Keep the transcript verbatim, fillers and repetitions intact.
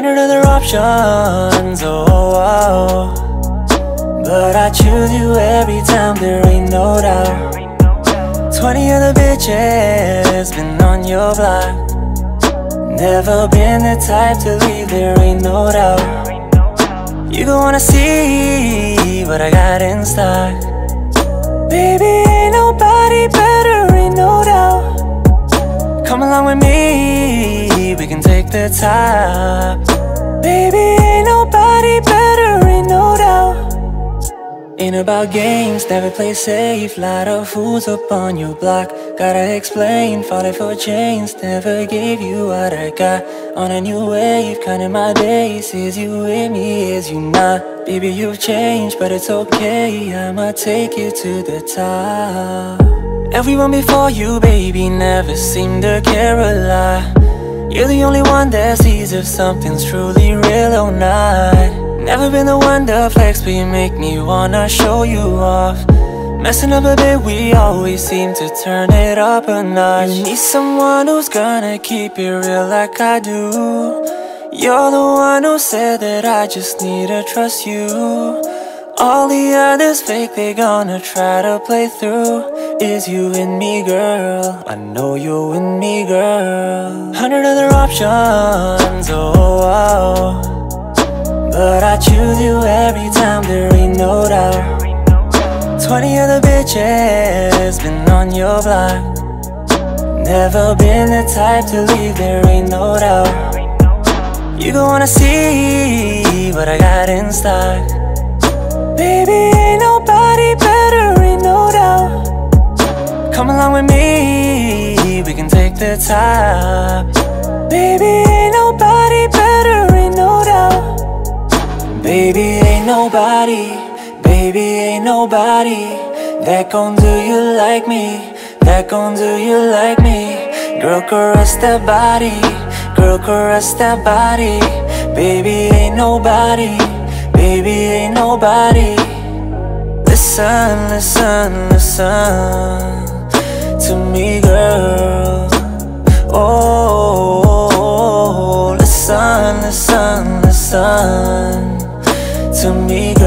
hundred other options, oh, oh, but I choose you every time, there ain't no doubt. Twenty other bitches been on your block, never been the type to leave, there ain't no doubt. You gon' wanna see what I got in stock. Baby, ain't nobody better, ain't no doubt. Come along with me, we can take the top. Baby, ain't nobody better, ain't no doubt. Ain't about games, never play safe. Lot of fools up on your block. Gotta explain, falling for chains. Never gave you what I got. On a new wave, counting my days. Is you with me, is you not? Baby, you've changed, but it's okay. I'ma take you to the top. Everyone before you, baby, never seemed to care a lot. You're the only one that sees if something's truly real or not. Never been the one to flex, but you make me wanna show you off. Messing up a bit, we always seem to turn it up a notch. You need someone who's gonna keep it real like I do. You're the one who said that I just need to trust you. All the others fake, they gonna try to play through. Is you and me, girl, I know you and me, girl. Hundred other options, oh, oh, oh, but I choose you every time, there ain't no doubt. Twenty other bitches been on your block, never been the type to leave, there ain't no doubt. You gon' wanna see what I got in stock. Baby, ain't nobody better, ain't no doubt. Come along with me, we can take the top. Baby, ain't nobody better, ain't no doubt. Baby, ain't nobody, baby, ain't nobody that gon' do you like me, that gon' do you like me. Girl, caress that body, girl, caress that body. Baby, ain't nobody, baby, ain't nobody. Listen, listen, listen to me, girl. Oh, oh, oh, oh. Listen, listen, listen to me, girl.